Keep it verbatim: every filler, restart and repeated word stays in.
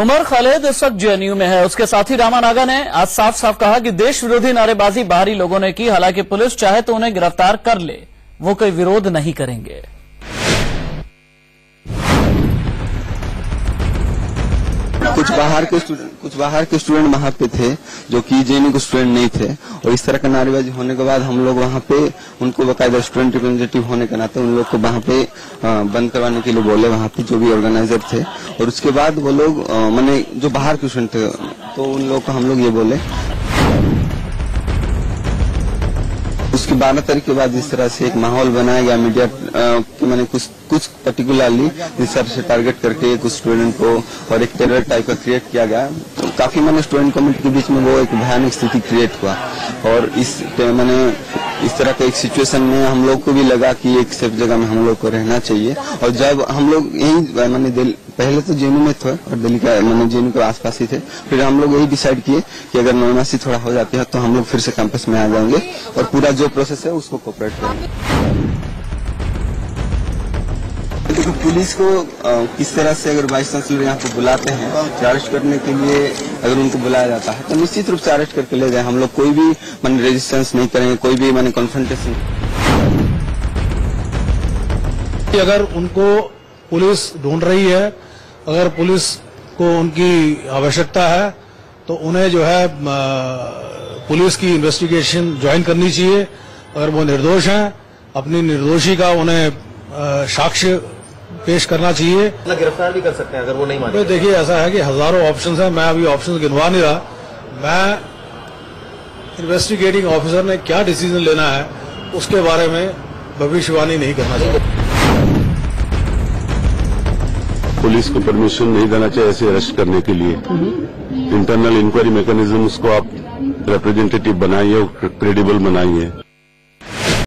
उमर खालिद इस वक्त जेएनयू में है। उसके साथी रामा नागा ने आज साफ साफ कहा कि देश विरोधी नारेबाजी बाहरी लोगों ने की, हालांकि पुलिस चाहे तो उन्हें गिरफ्तार कर ले, वो कोई विरोध नहीं करेंगे। कुछ बाहर के स्टूडेंट कुछ बाहर के स्टूडेंट वहाँ पे थे जो कि जेएनयू के स्टूडेंट नहीं थे, और इस तरह का नारेबाजी होने के बाद हम लोग वहाँ पे उनको बाकायदा स्टूडेंट रिप्रेजेंटेटिव होने के नाते उन लोग को वहाँ पे बंद करवाने के लिए बोले, वहाँ पे जो भी ऑर्गेनाइजर थे। और उसके बाद वो लोग मैंने जो बाहर के स्टूडेंट थे तो उन लोग को हम लोग ये बोले। उसकी बारह तारीख के बाद जिस तरह से एक माहौल बनाया गया मीडिया की, मैंने कुछ कुछ पर्टिकुलरली जिस तरह से टारगेट करके कुछ स्टूडेंट को और एक टेरर टाइप का क्रिएट किया गया, तो काफी मैंने स्टूडेंट कम्युनिटी के बीच में वो एक भयानक स्थिति क्रिएट हुआ। और इस मैंने इस तरह का एक सिचुएशन में हम लोग को भी लगा कि एक सेफ जगह में हम लोग को रहना चाहिए। और जब हम लोग यही मैंने पहले तो जेएनयू में थे और दिल्ली का मैंने जेएनयू के आसपास ही थे, फिर हम लोग यही डिसाइड किए कि अगर नौनासी थोड़ा हो जाती है तो हम लोग फिर से कैंपस में आ जाएंगे और पूरा जो प्रोसेस है उसको कोऑपरेट करेंगे। क्योंकि पुलिस को किस तरह से अगर वाइस चांसलर यहाँ पे बुलाते हैं अरेस्ट करने के लिए, अगर उनको बुलाया जाता है तो निश्चित रूप से अरेस्ट करके ले जाए। हम लोग कोई भी मैंने रेजिस्टेंस नहीं करेंगे, कोई भी मैंने कॉन्फ्रंटेशन। अगर उनको पुलिस ढूंढ रही है, अगर पुलिस को उनकी आवश्यकता है तो उन्हें जो है पुलिस की इन्वेस्टिगेशन ज्वाइन करनी चाहिए। अगर वो निर्दोष हैं, अपनी निर्दोषी का उन्हें साक्ष्य पेश करना चाहिए। गिरफ्तार भी कर सकते हैं अगर वो नहीं माने। तो देखिए, ऐसा है कि हजारों ऑप्शंस हैं, मैं अभी ऑप्शंस गिनवा नहीं रहा। मैं इन्वेस्टिगेटिंग ऑफिसर ने क्या डिसीजन लेना है उसके बारे में भविष्यवाणी नहीं करना चाहिए। पुलिस को परमिशन नहीं देना चाहिए ऐसे अरेस्ट करने के लिए। इंटरनल इंक्वायरी मैकेनिज्म उसको आप रिप्रेजेंटेटिव बनाइए और क्रेडिबल बनाइए।